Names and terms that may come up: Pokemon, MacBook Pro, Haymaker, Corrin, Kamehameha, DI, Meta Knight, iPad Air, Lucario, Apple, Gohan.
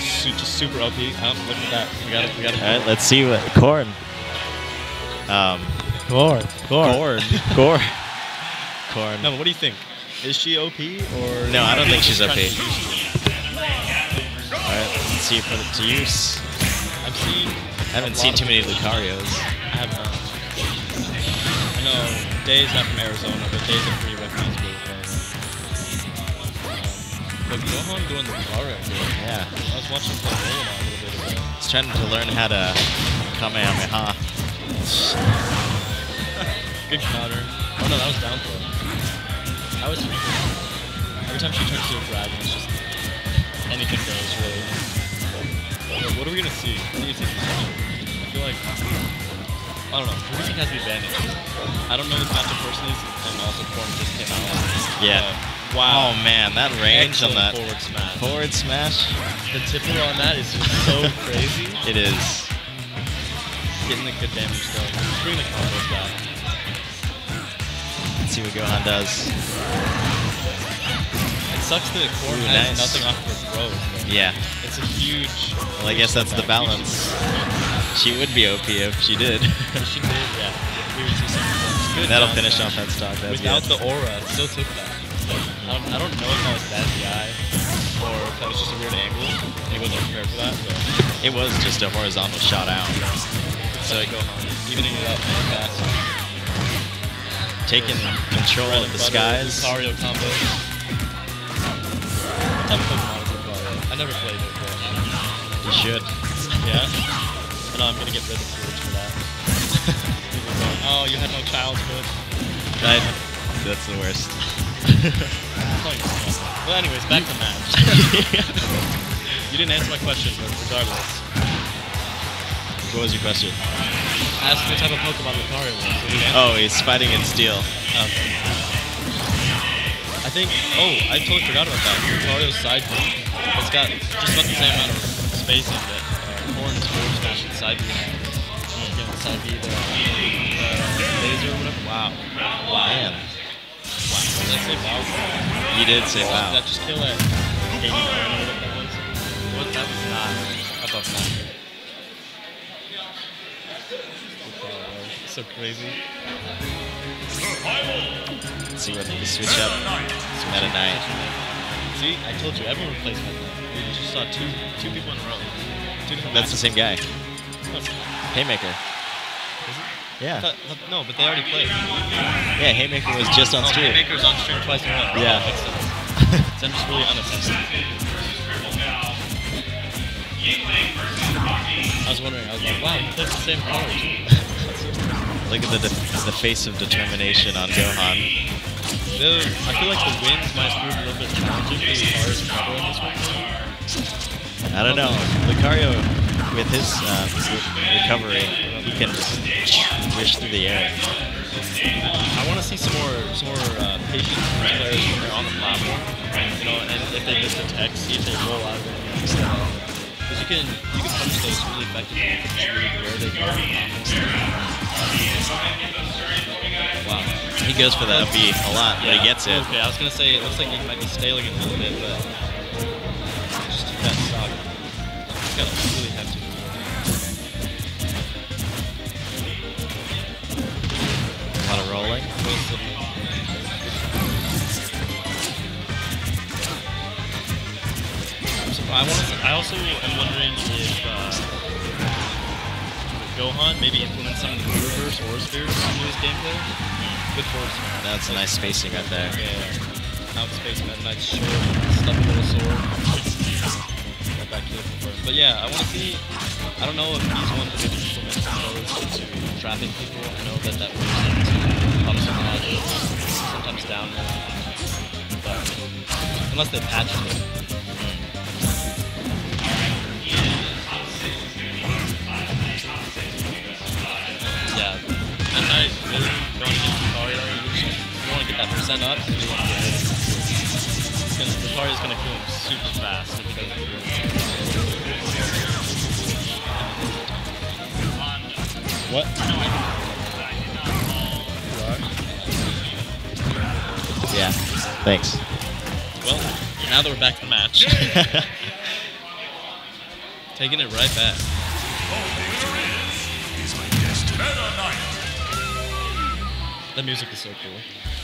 She just super OP. Oh, look at that. We got it. All right, let's see what Corn. Corn. No, what do you think? Is she OP or? No, I don't think she's OP. All right, let's see if it's use. I haven't seen too many Lucarios. I have not. I know Day's not from Arizona, but Day's a pretty recognizable player. But Gohan doing Lucario. Yeah. I was watching him play Gohan a little bit ago. He's trying to learn how to Kamehameha. Good counter. Oh no, that was down throw. That was freaking. Every time she turns to a dragon, it's just anything goes really. What are we gonna see? What do you think? I feel like I don't know. Who do you think has the advantage? I don't know this matchup personally, and also Corn just came out. Yeah. Wow. Oh man, that range on that forward smash. The tipple on that is just so crazy. It is. Getting the good damage though. Just bring the combo down. Let's see what Gohan does. It sucks that Corn has nothing off her throws. Yeah. It's a huge... Well, I guess that's the balance. She would be OP if she did. If she did, yeah. We would see something good. That'll finish off that stock. Without the aura, it still took that. I don't know if that was that DI, or if that was just a weird angle. He wasn't prepared for that, but... It was just a horizontal shot out. So it evening it up fast. Taking control of the skies. Lucario combo. Tough. I never played it before. You should. Yeah? But I'm gonna get rid of Switch for that. Oh, you had no childhood. That's the worst. Well, anyways, back to match. You didn't answer my question, but regardless. What was your question? Ask what type of Pokemon Lucario was. Oh, he's fighting in steel. Okay. I think... Oh, I totally forgot about that. Lucario's side move. It's got just about the same amount of spacing that Corn's forward smash and side B has. You know, side B, the laser or whatever. Wow. Wow. Man. Wow. Did I say wow? You did say wow. Did that just kill at 80 or whatever that was? Well, that was not above that. So crazy. Let's see what the switch up. It's Meta Knight. See, I told you, everyone plays Meta Knight. We just saw two people in a row. That's the same guy. Haymaker. Is it? Yeah. No, but they already played. Yeah, Haymaker was just on stream. Haymaker was on stream twice in a row. Yeah. So I'm just really unassessed. I was like, wow, he plays the same color. Look at the face of determination on Gohan. I feel like the wins might prove a little bit challenging as far as Lucario in this one. I don't know. Lucario, with his recovery, he can just wish through the air. I want to see some more patient players when they're on the platform. You know, and if they miss the tech, see if they roll out of it. Because you can punch those really effectively where they go. Wow. He goes for that B a lot, yeah. But he gets it. Okay, I was going to say, it looks like he might be staling it a little bit, but... Just keep that stock. He's got to really have to. A lot of rolling. I also am wondering if Gohan maybe implements some of the reverse or spears into his gameplay. Good forward smash. That's nice spacing right there. Yeah. Outspace Meta Knight's short, stuff a little sword. Right back to the first. But yeah, I want to see. I don't know if he's one that implements those into trapping people. I know that works into ups and downs, sometimes down. But unless they patch it. Percent up, so Lucario's gonna kill him super fast if he doesn't do it. What? Yeah, thanks. Well, now that we're back to the match. Taking it right back. That music is so cool.